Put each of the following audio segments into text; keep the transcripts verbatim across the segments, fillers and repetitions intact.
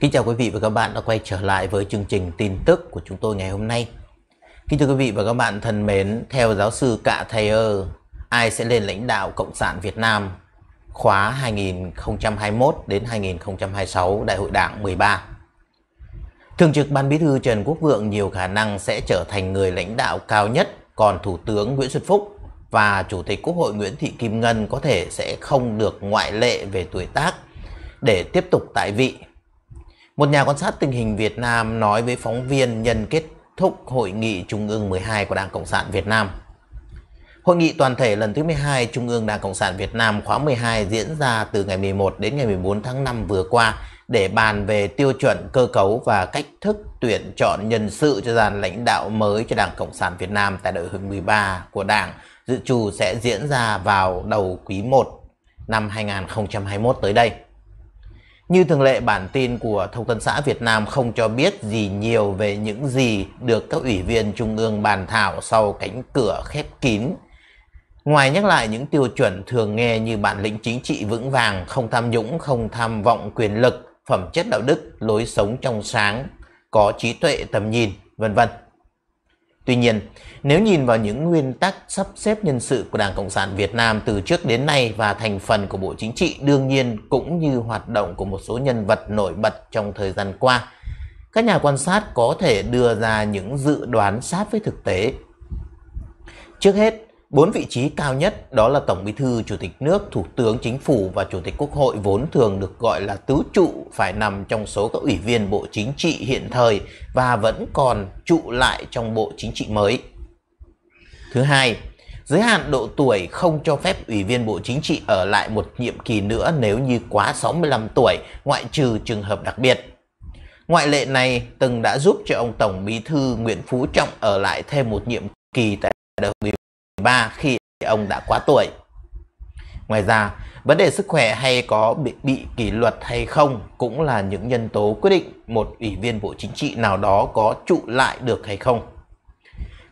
Kính chào quý vị và các bạn đã quay trở lại với chương trình tin tức của chúng tôi ngày hôm nay. Kính thưa quý vị và các bạn thân mến, theo giáo sư Carl Thayer, ai sẽ lên lãnh đạo Cộng sản Việt Nam khóa hai nghìn không trăm hai mươi mốt đến hai nghìn không trăm hai mươi sáu Đại hội Đảng mười ba? Thường trực Ban Bí thư Trần Quốc Vượng nhiều khả năng sẽ trở thành người lãnh đạo cao nhất, còn Thủ tướng Nguyễn Xuân Phúc và Chủ tịch Quốc hội Nguyễn Thị Kim Ngân có thể sẽ không được ngoại lệ về tuổi tác để tiếp tục tại vị. Một nhà quan sát tình hình Việt Nam nói với phóng viên nhân kết thúc Hội nghị Trung ương mười hai của Đảng Cộng sản Việt Nam. Hội nghị toàn thể lần thứ mười hai Trung ương Đảng Cộng sản Việt Nam khóa mười hai diễn ra từ ngày mười một đến ngày mười bốn tháng năm vừa qua để bàn về tiêu chuẩn, cơ cấu và cách thức tuyển chọn nhân sự cho dàn lãnh đạo mới cho Đảng Cộng sản Việt Nam tại Đại hội mười ba của Đảng, dự trù sẽ diễn ra vào đầu quý một năm hai nghìn không trăm hai mươi mốt tới đây. Như thường lệ, bản tin của Thông tấn xã Việt Nam không cho biết gì nhiều về những gì được các ủy viên Trung ương bàn thảo sau cánh cửa khép kín. Ngoài nhắc lại những tiêu chuẩn thường nghe như bản lĩnh chính trị vững vàng, không tham nhũng, không tham vọng quyền lực, phẩm chất đạo đức, lối sống trong sáng, có trí tuệ tầm nhìn, vân vân. Tuy nhiên, nếu nhìn vào những nguyên tắc sắp xếp nhân sự của Đảng Cộng sản Việt Nam từ trước đến nay và thành phần của Bộ Chính trị, đương nhiên cũng như hoạt động của một số nhân vật nổi bật trong thời gian qua, các nhà quan sát có thể đưa ra những dự đoán sát với thực tế. Trước hết, bốn vị trí cao nhất đó là Tổng Bí thư, Chủ tịch nước, Thủ tướng Chính phủ và Chủ tịch Quốc hội vốn thường được gọi là tứ trụ phải nằm trong số các ủy viên Bộ Chính trị hiện thời và vẫn còn trụ lại trong Bộ Chính trị mới. Thứ hai, giới hạn độ tuổi không cho phép ủy viên Bộ Chính trị ở lại một nhiệm kỳ nữa nếu như quá sáu mươi lăm tuổi, ngoại trừ trường hợp đặc biệt. Ngoại lệ này từng đã giúp cho ông Tổng Bí thư Nguyễn Phú Trọng ở lại thêm một nhiệm kỳ tại Đại hội ba khi ông đã quá tuổi. Ngoài ra, vấn đề sức khỏe hay có bị, bị kỷ luật hay không cũng là những nhân tố quyết định một ủy viên Bộ Chính trị nào đó có trụ lại được hay không.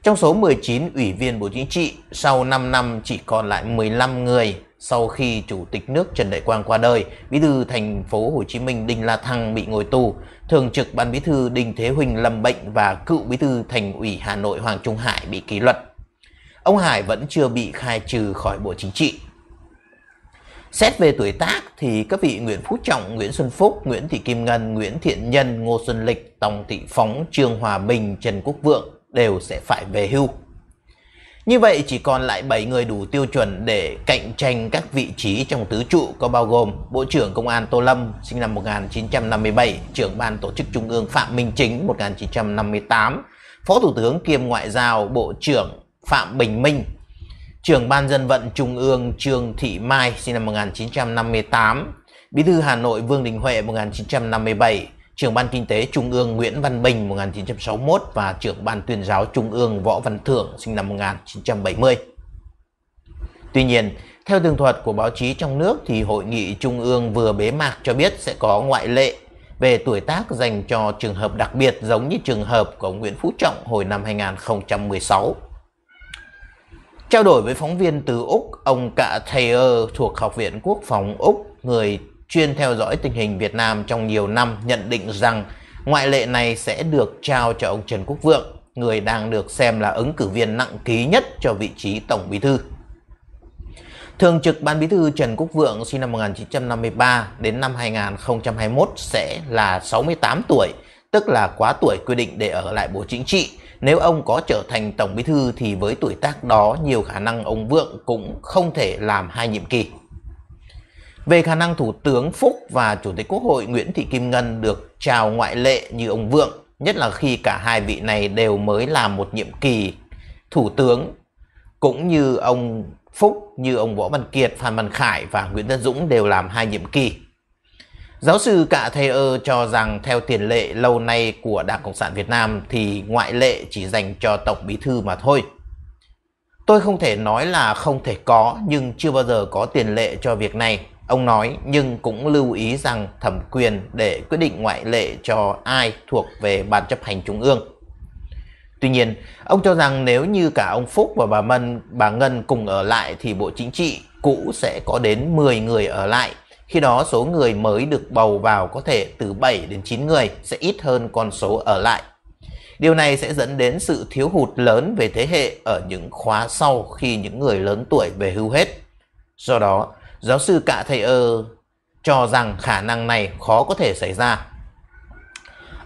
Trong số mười chín ủy viên Bộ Chính trị, sau năm năm chỉ còn lại mười lăm người sau khi Chủ tịch nước Trần Đại Quang qua đời, Bí thư thành phố Hồ Chí Minh Đinh La Thăng bị ngồi tù, Thường trực Ban Bí thư Đinh Thế Huỳnh lâm bệnh và cựu Bí thư Thành ủy Hà Nội Hoàng Trung Hải bị kỷ luật. Ông Hải vẫn chưa bị khai trừ khỏi Bộ Chính trị. Xét về tuổi tác thì các vị Nguyễn Phú Trọng, Nguyễn Xuân Phúc, Nguyễn Thị Kim Ngân, Nguyễn Thiện Nhân, Ngô Xuân Lịch, Tòng Thị Phóng, Trương Hòa Bình, Trần Quốc Vượng đều sẽ phải về hưu. Như vậy chỉ còn lại bảy người đủ tiêu chuẩn để cạnh tranh các vị trí trong tứ trụ, có bao gồm Bộ trưởng Công an Tô Lâm sinh năm một nghìn chín trăm năm mươi bảy, Trưởng Ban Tổ chức Trung ương Phạm Minh Chính một nghìn chín trăm năm mươi tám, Phó Thủ tướng kiêm Ngoại giao Bộ trưởng Phạm Bình Minh, Trưởng Ban Dân vận Trung ương Trương Thị Mai sinh năm một nghìn chín trăm năm mươi tám, Bí thư Hà Nội Vương Đình Huệ một nghìn chín trăm năm mươi bảy, Trưởng Ban Kinh tế Trung ương Nguyễn Văn Bình một nghìn chín trăm sáu mươi mốt và Trưởng Ban Tuyên giáo Trung ương Võ Văn Thưởng sinh năm một nghìn chín trăm bảy mươi. Tuy nhiên, theo tường thuật của báo chí trong nước thì Hội nghị Trung ương vừa bế mạc cho biết sẽ có ngoại lệ về tuổi tác dành cho trường hợp đặc biệt, giống như trường hợp của Nguyễn Phú Trọng hồi năm hai nghìn không trăm mười sáu. Trao đổi với phóng viên từ Úc, ông Carl Thayer thuộc Học viện Quốc phòng Úc, người chuyên theo dõi tình hình Việt Nam trong nhiều năm, nhận định rằng ngoại lệ này sẽ được trao cho ông Trần Quốc Vượng, người đang được xem là ứng cử viên nặng ký nhất cho vị trí Tổng Bí thư. Thường trực Ban Bí thư Trần Quốc Vượng sinh năm một nghìn chín trăm năm mươi ba đến năm hai nghìn không trăm hai mươi mốt sẽ là sáu mươi tám tuổi, tức là quá tuổi quy định để ở lại Bộ Chính trị. Nếu ông có trở thành Tổng Bí thư thì với tuổi tác đó, nhiều khả năng ông Vượng cũng không thể làm hai nhiệm kỳ. Về khả năng Thủ tướng Phúc và Chủ tịch Quốc hội Nguyễn Thị Kim Ngân được trao ngoại lệ như ông Vượng, nhất là khi cả hai vị này đều mới làm một nhiệm kỳ Thủ tướng, cũng như ông Phúc, như ông Võ Văn Kiệt, Phan Văn Khải và Nguyễn Tân Dũng đều làm hai nhiệm kỳ. Giáo sư Carl Thayer cho rằng theo tiền lệ lâu nay của Đảng Cộng sản Việt Nam thì ngoại lệ chỉ dành cho Tổng Bí thư mà thôi. Tôi không thể nói là không thể có, nhưng chưa bao giờ có tiền lệ cho việc này, ông nói, nhưng cũng lưu ý rằng thẩm quyền để quyết định ngoại lệ cho ai thuộc về Ban Chấp hành Trung ương. Tuy nhiên, ông cho rằng nếu như cả ông Phúc và bà Mân, bà Ngân cùng ở lại thì Bộ Chính trị cũ sẽ có đến mười người ở lại. Khi đó số người mới được bầu vào có thể từ bảy đến chín người, sẽ ít hơn con số ở lại. Điều này sẽ dẫn đến sự thiếu hụt lớn về thế hệ ở những khóa sau khi những người lớn tuổi về hưu hết. Do đó, giáo sư Carl Thayer cho rằng khả năng này khó có thể xảy ra.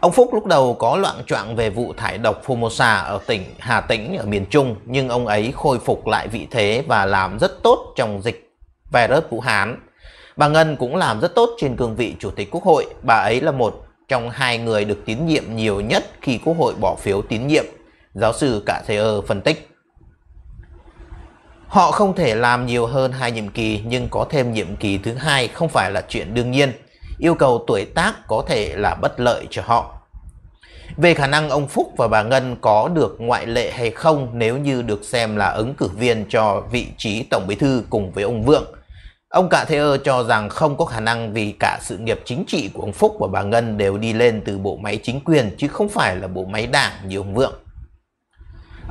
Ông Phúc lúc đầu có loạng choạng về vụ thải độc Formosa ở tỉnh Hà Tĩnh ở miền Trung, nhưng ông ấy khôi phục lại vị thế và làm rất tốt trong dịch virus Vũ Hán. Bà Ngân cũng làm rất tốt trên cương vị Chủ tịch Quốc hội. Bà ấy là một trong hai người được tín nhiệm nhiều nhất khi Quốc hội bỏ phiếu tín nhiệm, giáo sư Carl Thayer phân tích. Họ không thể làm nhiều hơn hai nhiệm kỳ, nhưng có thêm nhiệm kỳ thứ hai không phải là chuyện đương nhiên. Yêu cầu tuổi tác có thể là bất lợi cho họ. Về khả năng ông Phúc và bà Ngân có được ngoại lệ hay không nếu như được xem là ứng cử viên cho vị trí Tổng Bí thư cùng với ông Vượng, ông Carl Thayer cho rằng không có khả năng, vì cả sự nghiệp chính trị của ông Phúc và bà Ngân đều đi lên từ bộ máy chính quyền chứ không phải là bộ máy đảng như ông Vượng.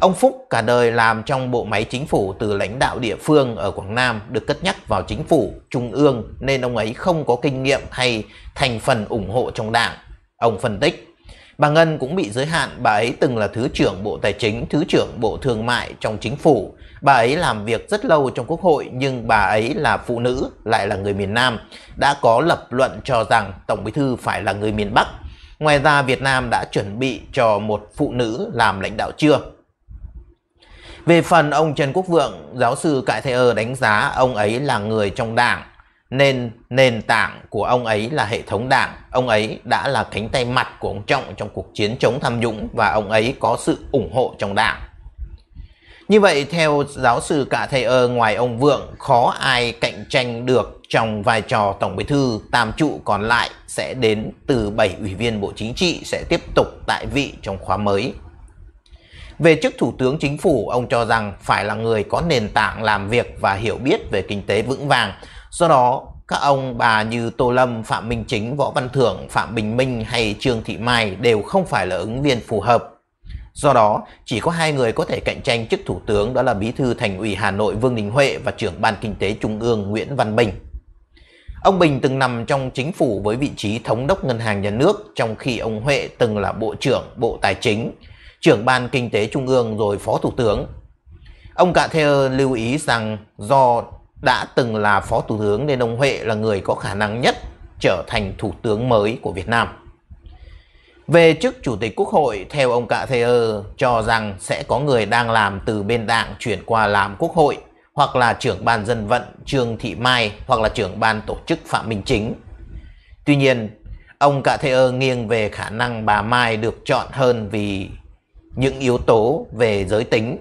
Ông Phúc cả đời làm trong bộ máy chính phủ, từ lãnh đạo địa phương ở Quảng Nam được cất nhắc vào chính phủ trung ương, nên ông ấy không có kinh nghiệm hay thành phần ủng hộ trong đảng, ông phân tích. Bà Ngân cũng bị giới hạn, bà ấy từng là Thứ trưởng Bộ Tài chính, Thứ trưởng Bộ Thương mại trong chính phủ. Bà ấy làm việc rất lâu trong Quốc hội, nhưng bà ấy là phụ nữ, lại là người miền Nam, đã có lập luận cho rằng Tổng Bí thư phải là người miền Bắc. Ngoài ra, Việt Nam đã chuẩn bị cho một phụ nữ làm lãnh đạo chưa? Về phần ông Trần Quốc Vượng, giáo sư Carl Thayer đánh giá ông ấy là người trong đảng, nên nền tảng của ông ấy là hệ thống đảng. Ông ấy đã là cánh tay mặt của ông Trọng trong cuộc chiến chống tham nhũng và ông ấy có sự ủng hộ trong đảng. Như vậy, theo giáo sư Carl Thayer, ngoài ông Vượng, khó ai cạnh tranh được trong vai trò Tổng Bí thư. Tam trụ còn lại sẽ đến từ bảy ủy viên Bộ Chính trị sẽ tiếp tục tại vị trong khóa mới. Về chức Thủ tướng Chính phủ, ông cho rằng phải là người có nền tảng làm việc và hiểu biết về kinh tế vững vàng. Do đó, các ông bà như Tô Lâm, Phạm Minh Chính, Võ Văn Thưởng, Phạm Bình Minh hay Trương Thị Mai đều không phải là ứng viên phù hợp. Do đó, chỉ có hai người có thể cạnh tranh chức Thủ tướng, đó là Bí thư Thành ủy Hà Nội Vương Đình Huệ và Trưởng Ban Kinh tế Trung ương Nguyễn Văn Bình. Ông Bình từng nằm trong chính phủ với vị trí Thống đốc Ngân hàng Nhà nước, trong khi ông Huệ từng là Bộ trưởng Bộ Tài chính, Trưởng Ban Kinh tế Trung ương rồi Phó Thủ tướng. Ông Carl Thayer lưu ý rằng do đã từng là Phó Thủ tướng nên ông Huệ là người có khả năng nhất trở thành Thủ tướng mới của Việt Nam. Về chức Chủ tịch Quốc hội, theo ông Carl Thayer cho rằng sẽ có người đang làm từ bên đảng chuyển qua làm Quốc hội, hoặc là Trưởng Ban Dân vận Trương Thị Mai, hoặc là Trưởng Ban Tổ chức Phạm Minh Chính. Tuy nhiên, ông Carl Thayer nghiêng về khả năng bà Mai được chọn hơn vì những yếu tố về giới tính.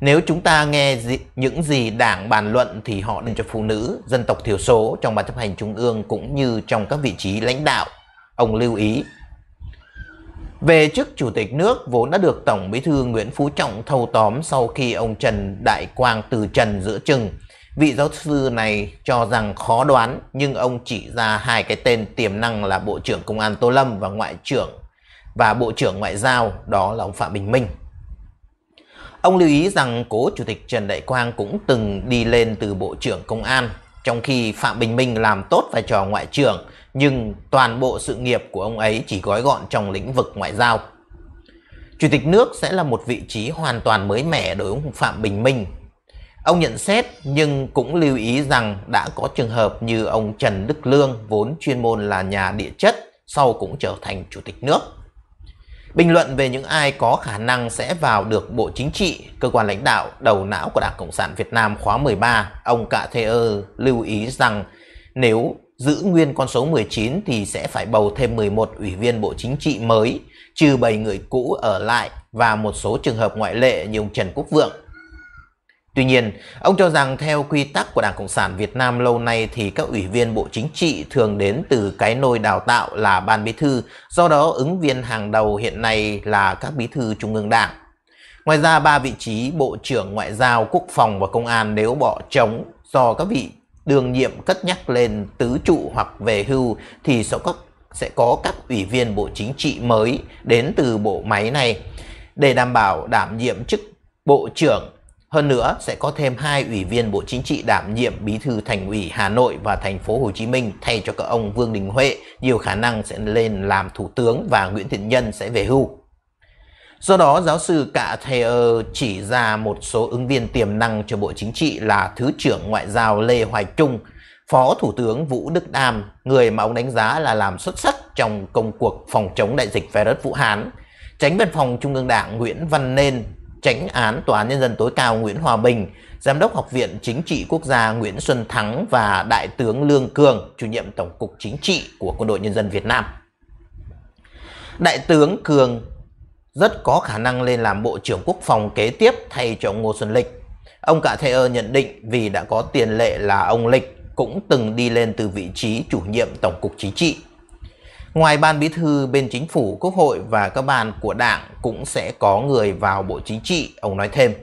Nếu chúng ta nghe gì, những gì đảng bàn luận thì họ nên cho phụ nữ, dân tộc thiểu số trong Ban Chấp hành Trung ương cũng như trong các vị trí lãnh đạo, ông lưu ý. Về chức Chủ tịch nước vốn đã được Tổng Bí thư Nguyễn Phú Trọng thâu tóm sau khi ông Trần Đại Quang từ trần giữa chừng. Vị giáo sư này cho rằng khó đoán, nhưng ông chỉ ra hai cái tên tiềm năng là Bộ trưởng Công an Tô Lâm và Ngoại trưởng và Bộ trưởng Ngoại giao, đó là ông Phạm Bình Minh. Ông lưu ý rằng cố Chủ tịch Trần Đại Quang cũng từng đi lên từ Bộ trưởng Công an, trong khi Phạm Bình Minh làm tốt vai trò Ngoại trưởng, nhưng toàn bộ sự nghiệp của ông ấy chỉ gói gọn trong lĩnh vực ngoại giao. Chủ tịch nước sẽ là một vị trí hoàn toàn mới mẻ đối với ông Phạm Bình Minh, ông nhận xét, nhưng cũng lưu ý rằng đã có trường hợp như ông Trần Đức Lương vốn chuyên môn là nhà địa chất, sau cũng trở thành Chủ tịch nước. Bình luận về những ai có khả năng sẽ vào được Bộ Chính trị, cơ quan lãnh đạo đầu não của Đảng Cộng sản Việt Nam khóa mười ba, ông Carl Thayer lưu ý rằng nếu giữ nguyên con số mười chín thì sẽ phải bầu thêm mười một ủy viên Bộ Chính trị mới, trừ bảy người cũ ở lại và một số trường hợp ngoại lệ như ông Trần Quốc Vượng. Tuy nhiên, ông cho rằng theo quy tắc của Đảng Cộng sản Việt Nam lâu nay thì các ủy viên Bộ Chính trị thường đến từ cái nôi đào tạo là Ban Bí thư, do đó ứng viên hàng đầu hiện nay là các Bí thư Trung ương Đảng. Ngoài ra, ba vị trí Bộ trưởng Ngoại giao, Quốc phòng và Công an nếu bỏ trống do các vị đương nhiệm cất nhắc lên tứ trụ hoặc về hưu thì sẽ có các ủy viên Bộ Chính trị mới đến từ bộ máy này để đảm bảo đảm nhiệm chức Bộ trưởng. Hơn nữa sẽ có thêm hai ủy viên Bộ Chính trị đảm nhiệm Bí thư Thành ủy Hà Nội và Thành phố Hồ Chí Minh thay cho các ông Vương Đình Huệ, nhiều khả năng sẽ lên làm thủ tướng và Nguyễn Thiện Nhân sẽ về hưu. Do đó, giáo sư Carl Thayer chỉ ra một số ứng viên tiềm năng cho Bộ Chính trị là Thứ trưởng Ngoại giao Lê Hoài Trung, Phó Thủ tướng Vũ Đức Đam, người mà ông đánh giá là làm xuất sắc trong công cuộc phòng chống đại dịch virus Vũ Hán, Chánh Văn phòng Trung ương Đảng Nguyễn Văn Nên, Chánh án Tòa án Nhân dân tối cao Nguyễn Hòa Bình, Giám đốc Học viện Chính trị Quốc gia Nguyễn Xuân Thắng và Đại tướng Lương Cường, chủ nhiệm Tổng cục Chính trị của Quân đội Nhân dân Việt Nam. Đại tướng Cường rất có khả năng lên làm Bộ trưởng Quốc phòng kế tiếp thay cho ông Ngô Xuân Lịch. Ông Carl Thayer nhận định vì đã có tiền lệ là ông Lịch cũng từng đi lên từ vị trí chủ nhiệm Tổng cục Chính trị. Ngoài Ban Bí thư, bên Chính phủ, Quốc hội và các ban của Đảng cũng sẽ có người vào Bộ Chính trị, ông nói thêm.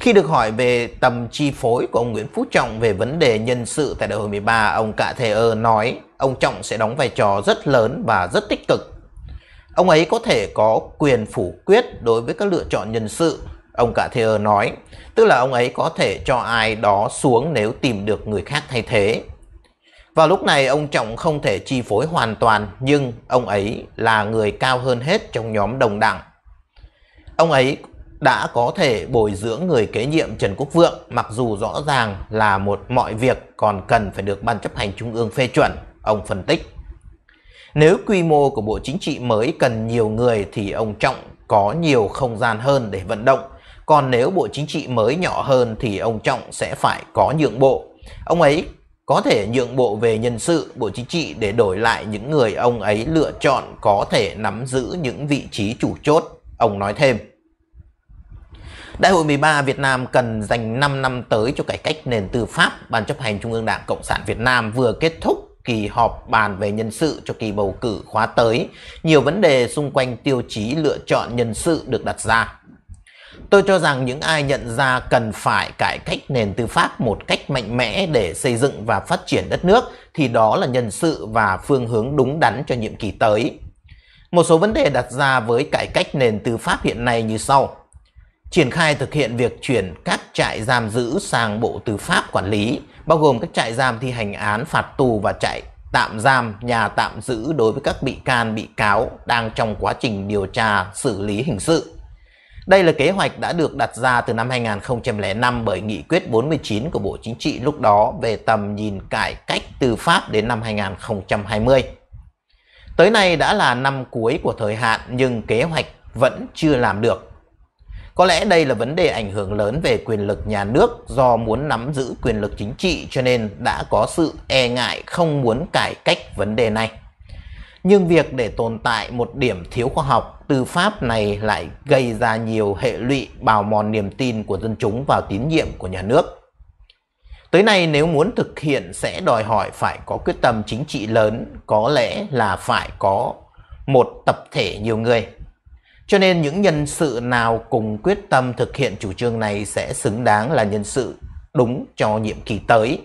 Khi được hỏi về tầm chi phối của ông Nguyễn Phú Trọng về vấn đề nhân sự tại Đại hội mười ba, ông Carl Thayer nói ông Trọng sẽ đóng vai trò rất lớn và rất tích cực. Ông ấy có thể có quyền phủ quyết đối với các lựa chọn nhân sự, ông Carl Thayer nói, tức là ông ấy có thể cho ai đó xuống nếu tìm được người khác thay thế. Vào lúc này, ông Trọng không thể chi phối hoàn toàn, nhưng ông ấy là người cao hơn hết trong nhóm đồng đảng. Ông ấy đã có thể bồi dưỡng người kế nhiệm Trần Quốc Vượng, mặc dù rõ ràng là một mọi việc còn cần phải được Ban Chấp hành Trung ương phê chuẩn, ông phân tích. Nếu quy mô của Bộ Chính trị mới cần nhiều người thì ông Trọng có nhiều không gian hơn để vận động, còn nếu Bộ Chính trị mới nhỏ hơn thì ông Trọng sẽ phải có nhượng bộ. Ông ấy có thể nhượng bộ về nhân sự, Bộ Chính trị để đổi lại những người ông ấy lựa chọn có thể nắm giữ những vị trí chủ chốt, ông nói thêm. Đại hội mười ba Việt Nam cần dành năm năm tới cho cải cách nền tư pháp. Ban Chấp hành Trung ương Đảng Cộng sản Việt Nam vừa kết thúc kỳ họp bàn về nhân sự cho kỳ bầu cử khóa tới. Nhiều vấn đề xung quanh tiêu chí lựa chọn nhân sự được đặt ra. Tôi cho rằng những ai nhận ra cần phải cải cách nền tư pháp một cách mạnh mẽ để xây dựng và phát triển đất nước thì đó là nhân sự và phương hướng đúng đắn cho nhiệm kỳ tới. Một số vấn đề đặt ra với cải cách nền tư pháp hiện nay như sau. Triển khai thực hiện việc chuyển các trại giam giữ sang Bộ Tư pháp quản lý, bao gồm các trại giam thi hành án phạt tù và trại tạm giam, nhà tạm giữ đối với các bị can, bị cáo đang trong quá trình điều tra xử lý hình sự. Đây là kế hoạch đã được đặt ra từ năm hai nghìn không trăm lẻ năm bởi Nghị quyết bốn mươi chín của Bộ Chính trị lúc đó về tầm nhìn cải cách tư pháp đến năm hai nghìn không trăm hai mươi. Tới nay đã là năm cuối của thời hạn nhưng kế hoạch vẫn chưa làm được. Có lẽ đây là vấn đề ảnh hưởng lớn về quyền lực nhà nước, do muốn nắm giữ quyền lực chính trị cho nên đã có sự e ngại không muốn cải cách vấn đề này. Nhưng việc để tồn tại một điểm thiếu khoa học, tư pháp này lại gây ra nhiều hệ lụy bào mòn niềm tin của dân chúng vào tín nhiệm của nhà nước. Tới nay nếu muốn thực hiện sẽ đòi hỏi phải có quyết tâm chính trị lớn, có lẽ là phải có một tập thể nhiều người. Cho nên những nhân sự nào cùng quyết tâm thực hiện chủ trương này sẽ xứng đáng là nhân sự đúng cho nhiệm kỳ tới.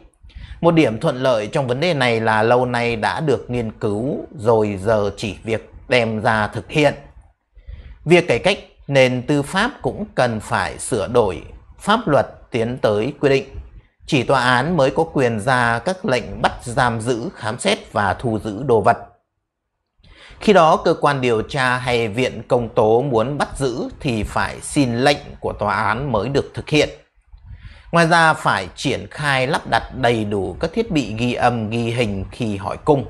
Một điểm thuận lợi trong vấn đề này là lâu nay đã được nghiên cứu rồi, giờ chỉ việc đem ra thực hiện. Việc cải cách nền tư pháp cũng cần phải sửa đổi pháp luật tiến tới quy định. Chỉ tòa án mới có quyền ra các lệnh bắt giam giữ, khám xét và thu giữ đồ vật. Khi đó cơ quan điều tra hay viện công tố muốn bắt giữ thì phải xin lệnh của tòa án mới được thực hiện. Ngoài ra phải triển khai lắp đặt đầy đủ các thiết bị ghi âm, ghi hình khi hỏi cung.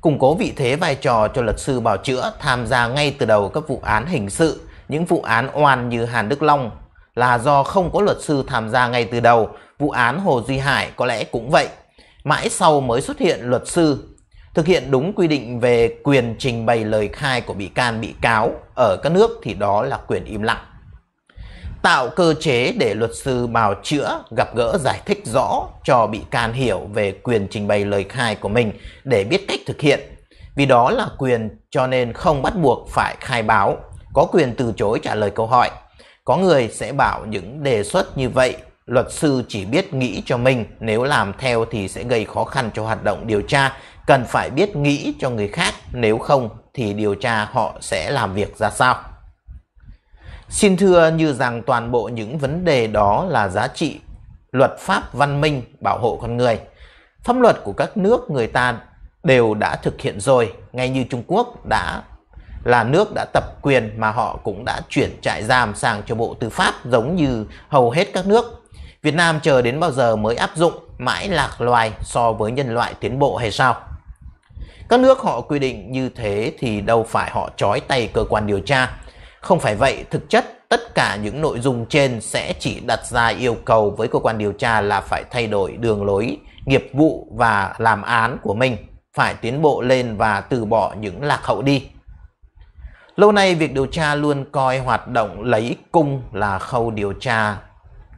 Củng cố vị thế vai trò cho luật sư bào chữa tham gia ngay từ đầu các vụ án hình sự. Những vụ án oan như Hàn Đức Long là do không có luật sư tham gia ngay từ đầu. Vụ án Hồ Duy Hải có lẽ cũng vậy. Mãi sau mới xuất hiện luật sư. Thực hiện đúng quy định về quyền trình bày lời khai của bị can, bị cáo. Ở các nước thì đó là quyền im lặng. Tạo cơ chế để luật sư bào chữa gặp gỡ giải thích rõ cho bị can hiểu về quyền trình bày lời khai của mình để biết cách thực hiện. Vì đó là quyền cho nên không bắt buộc phải khai báo, có quyền từ chối trả lời câu hỏi. Có người sẽ bảo những đề xuất như vậy, luật sư chỉ biết nghĩ cho mình, nếu làm theo thì sẽ gây khó khăn cho hoạt động điều tra, cần phải biết nghĩ cho người khác, nếu không thì điều tra họ sẽ làm việc ra sao. Xin thưa như rằng toàn bộ những vấn đề đó là giá trị, luật pháp văn minh bảo hộ con người. Pháp luật của các nước người ta đều đã thực hiện rồi, ngay như Trung Quốc đã là nước đã tập quyền mà họ cũng đã chuyển trại giam sang cho Bộ Tư pháp giống như hầu hết các nước. Việt Nam chờ đến bao giờ mới áp dụng, mãi lạc loài so với nhân loại tiến bộ hay sao? Các nước họ quy định như thế thì đâu phải họ trói tay cơ quan điều tra. Không phải vậy, thực chất tất cả những nội dung trên sẽ chỉ đặt ra yêu cầu với cơ quan điều tra là phải thay đổi đường lối nghiệp vụ và làm án của mình, phải tiến bộ lên và từ bỏ những lạc hậu đi. Lâu nay việc điều tra luôn coi hoạt động lấy cung là khâu điều tra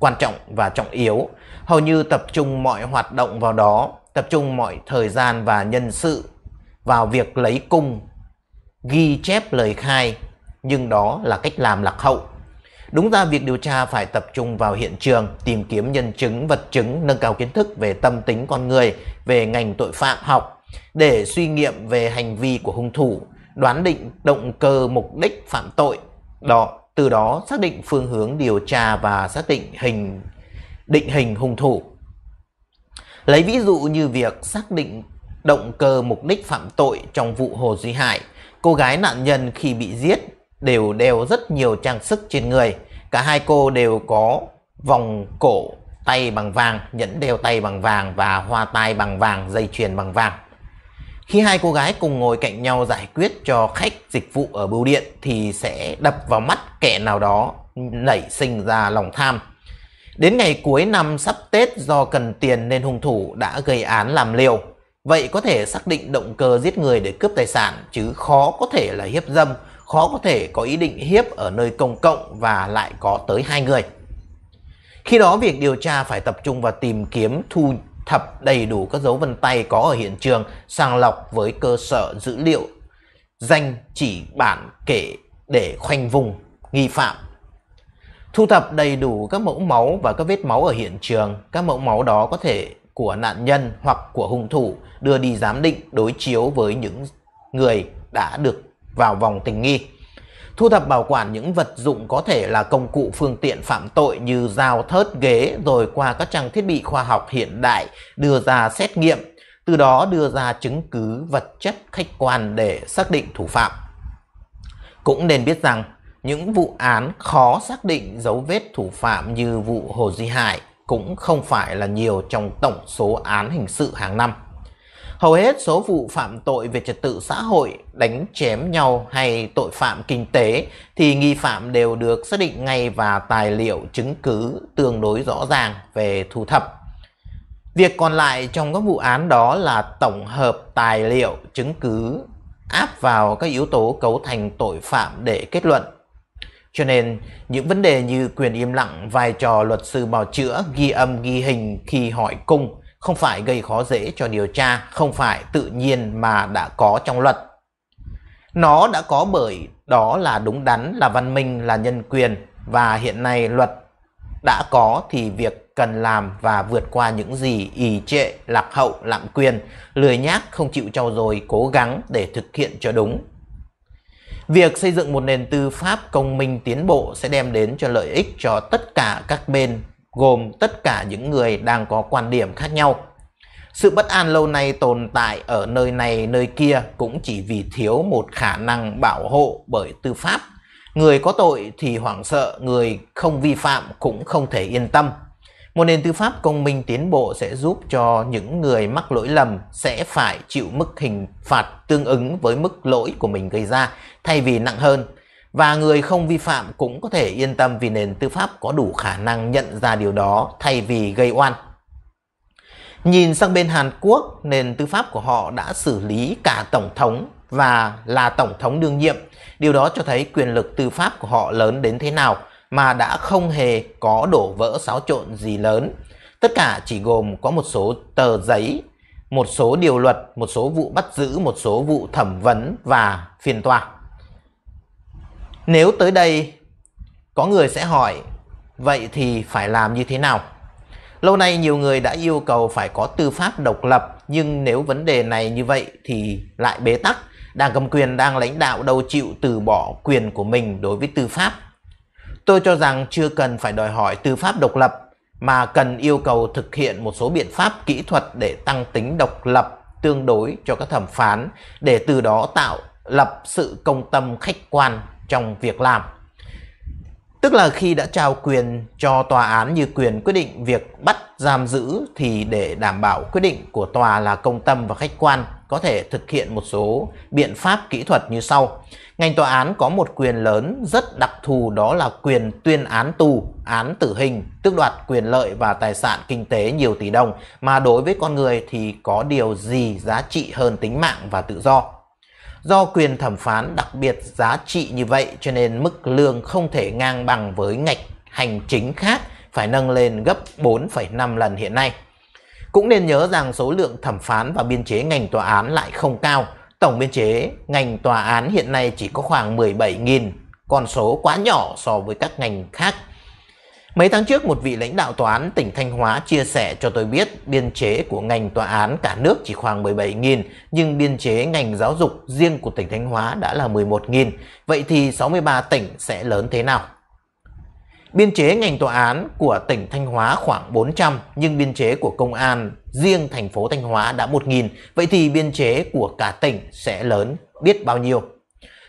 quan trọng và trọng yếu, hầu như tập trung mọi hoạt động vào đó, tập trung mọi thời gian và nhân sự vào việc lấy cung, ghi chép lời khai, nhưng đó là cách làm lạc hậu. Đúng ra việc điều tra phải tập trung vào hiện trường, tìm kiếm nhân chứng, vật chứng, nâng cao kiến thức về tâm tính con người, về ngành tội phạm học, để suy nghiệm về hành vi của hung thủ, đoán định động cơ mục đích phạm tội, đó từ đó xác định phương hướng điều tra và xác định hình định hình hung thủ. Lấy ví dụ như việc xác định động cơ mục đích phạm tội trong vụ Hồ Duy Hải, cô gái nạn nhân khi bị giết đều đeo rất nhiều trang sức trên người. Cả hai cô đều có vòng cổ tay bằng vàng, nhẫn đeo tay bằng vàng và hoa tai bằng vàng, dây chuyền bằng vàng. Khi hai cô gái cùng ngồi cạnh nhau giải quyết cho khách dịch vụ ở bưu điện thì sẽ đập vào mắt kẻ nào đó, nảy sinh ra lòng tham. Đến ngày cuối năm sắp Tết, do cần tiền nên hung thủ đã gây án làm liều. Vậy có thể xác định động cơ giết người để cướp tài sản, chứ khó có thể là hiếp dâm, khó có thể có ý định hiếp ở nơi công cộng và lại có tới hai người. Khi đó việc điều tra phải tập trung vào tìm kiếm, thu thập đầy đủ các dấu vân tay có ở hiện trường, sàng lọc với cơ sở dữ liệu, danh chỉ bản kể để khoanh vùng nghi phạm. Thu thập đầy đủ các mẫu máu và các vết máu ở hiện trường, các mẫu máu đó có thể của nạn nhân hoặc của hung thủ, đưa đi giám định đối chiếu với những người đã được vào vòng tình nghi. Thu thập bảo quản những vật dụng có thể là công cụ phương tiện phạm tội như dao, thớt, ghế, rồi qua các trang thiết bị khoa học hiện đại đưa ra xét nghiệm, từ đó đưa ra chứng cứ vật chất khách quan để xác định thủ phạm. Cũng nên biết rằng những vụ án khó xác định dấu vết thủ phạm như vụ Hồ Duy Hải cũng không phải là nhiều trong tổng số án hình sự hàng năm. Hầu hết số vụ phạm tội về trật tự xã hội, đánh chém nhau hay tội phạm kinh tế thì nghi phạm đều được xác định ngay và tài liệu chứng cứ tương đối rõ ràng về thu thập. Việc còn lại trong các vụ án đó là tổng hợp tài liệu chứng cứ áp vào các yếu tố cấu thành tội phạm để kết luận. Cho nên, những vấn đề như quyền im lặng, vai trò luật sư bào chữa, ghi âm, ghi hình khi hỏi cung không phải gây khó dễ cho điều tra, không phải tự nhiên mà đã có trong luật. Nó đã có bởi đó là đúng đắn, là văn minh, là nhân quyền, và hiện nay luật đã có thì việc cần làm và vượt qua những gì ì trệ, lạc hậu, lạm quyền, lười nhác, không chịu trau dồi, cố gắng để thực hiện cho đúng. Việc xây dựng một nền tư pháp công minh tiến bộ sẽ đem đến cho lợi ích cho tất cả các bên, gồm tất cả những người đang có quan điểm khác nhau. Sự bất an lâu nay tồn tại ở nơi này nơi kia cũng chỉ vì thiếu một khả năng bảo hộ bởi tư pháp. Người có tội thì hoảng sợ, người không vi phạm cũng không thể yên tâm. Một nền tư pháp công minh tiến bộ sẽ giúp cho những người mắc lỗi lầm sẽ phải chịu mức hình phạt tương ứng với mức lỗi của mình gây ra, thay vì nặng hơn. Và người không vi phạm cũng có thể yên tâm vì nền tư pháp có đủ khả năng nhận ra điều đó thay vì gây oan. Nhìn sang bên Hàn Quốc, nền tư pháp của họ đã xử lý cả tổng thống và là tổng thống đương nhiệm. Điều đó cho thấy quyền lực tư pháp của họ lớn đến thế nào mà đã không hề có đổ vỡ xáo trộn gì lớn. Tất cả chỉ gồm có một số tờ giấy, một số điều luật, một số vụ bắt giữ, một số vụ thẩm vấn và phiên tòa. Nếu tới đây có người sẽ hỏi, vậy thì phải làm như thế nào? Lâu nay nhiều người đã yêu cầu phải có tư pháp độc lập, nhưng nếu vấn đề này như vậy thì lại bế tắc. Đảng cầm quyền đang lãnh đạo đâu chịu từ bỏ quyền của mình đối với tư pháp. Tôi cho rằng chưa cần phải đòi hỏi tư pháp độc lập, mà cần yêu cầu thực hiện một số biện pháp kỹ thuật để tăng tính độc lập tương đối cho các thẩm phán, để từ đó tạo lập sự công tâm khách quan trong việc làm. Tức là khi đã trao quyền cho tòa án như quyền quyết định việc bắt giam giữ, thì để đảm bảo quyết định của tòa là công tâm và khách quan, có thể thực hiện một số biện pháp kỹ thuật như sau. Ngành tòa án có một quyền lớn rất đặc thù, đó là quyền tuyên án tù, án tử hình, tước đoạt quyền lợi và tài sản kinh tế nhiều tỷ đồng, mà đối với con người thì có điều gì giá trị hơn tính mạng và tự do. Do quyền thẩm phán đặc biệt giá trị như vậy cho nên mức lương không thể ngang bằng với ngạch hành chính khác, phải nâng lên gấp bốn phẩy năm lần hiện nay. Cũng nên nhớ rằng số lượng thẩm phán và biên chế ngành tòa án lại không cao. Tổng biên chế ngành tòa án hiện nay chỉ có khoảng mười bảy nghìn, con số quá nhỏ so với các ngành khác. Mấy tháng trước, một vị lãnh đạo tòa án tỉnh Thanh Hóa chia sẻ cho tôi biết biên chế của ngành tòa án cả nước chỉ khoảng mười bảy nghìn, nhưng biên chế ngành giáo dục riêng của tỉnh Thanh Hóa đã là mười một nghìn. Vậy thì sáu mươi ba tỉnh sẽ lớn thế nào? Biên chế ngành tòa án của tỉnh Thanh Hóa khoảng bốn trăm, nhưng biên chế của công an riêng thành phố Thanh Hóa đã một nghìn. Vậy thì biên chế của cả tỉnh sẽ lớn biết bao nhiêu?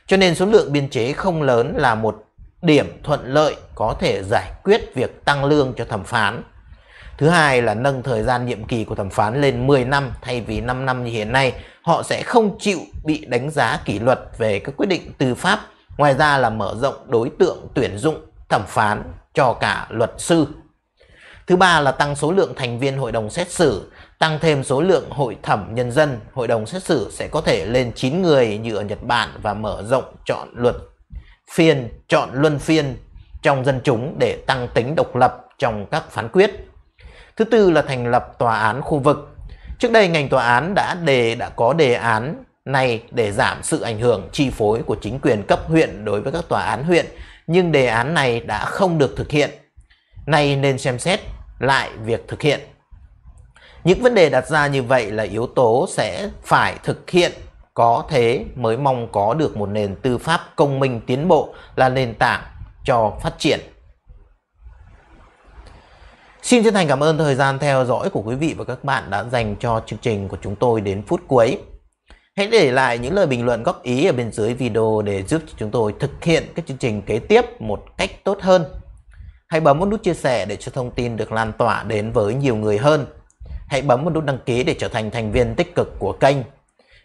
Cho nên số lượng biên chế không lớn là một điểm thuận lợi có thể giải quyết việc tăng lương cho thẩm phán. Thứ hai là nâng thời gian nhiệm kỳ của thẩm phán lên mười năm thay vì năm năm như hiện nay. Họ sẽ không chịu bị đánh giá kỷ luật về các quyết định tư pháp. Ngoài ra là mở rộng đối tượng tuyển dụng thẩm phán cho cả luật sư. Thứ ba là tăng số lượng thành viên hội đồng xét xử, tăng thêm số lượng hội thẩm nhân dân. Hội đồng xét xử sẽ có thể lên chín người như ở Nhật Bản và mở rộng chọn luật phiên, chọn luân phiên trong dân chúng để tăng tính độc lập trong các phán quyết. Thứ tư là thành lập tòa án khu vực. Trước đây ngành tòa án đã đề đã có đề án này để giảm sự ảnh hưởng chi phối của chính quyền cấp huyện đối với các tòa án huyện, nhưng đề án này đã không được thực hiện. Nay nên xem xét lại việc thực hiện. Những vấn đề đặt ra như vậy là yếu tố sẽ phải thực hiện. Có thế mới mong có được một nền tư pháp công minh tiến bộ là nền tảng cho phát triển. Xin chân thành cảm ơn thời gian theo dõi của quý vị và các bạn đã dành cho chương trình của chúng tôi đến phút cuối. Hãy để lại những lời bình luận góp ý ở bên dưới video để giúp cho chúng tôi thực hiện các chương trình kế tiếp một cách tốt hơn. Hãy bấm một nút chia sẻ để cho thông tin được lan tỏa đến với nhiều người hơn. Hãy bấm một nút đăng ký để trở thành thành viên tích cực của kênh.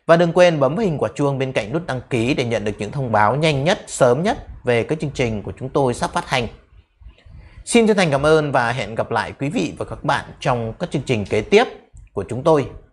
Và đừng quên bấm hình quả chuông bên cạnh nút đăng ký để nhận được những thông báo nhanh nhất, sớm nhất về các chương trình của chúng tôi sắp phát hành. Xin chân thành cảm ơn và hẹn gặp lại quý vị và các bạn trong các chương trình kế tiếp của chúng tôi.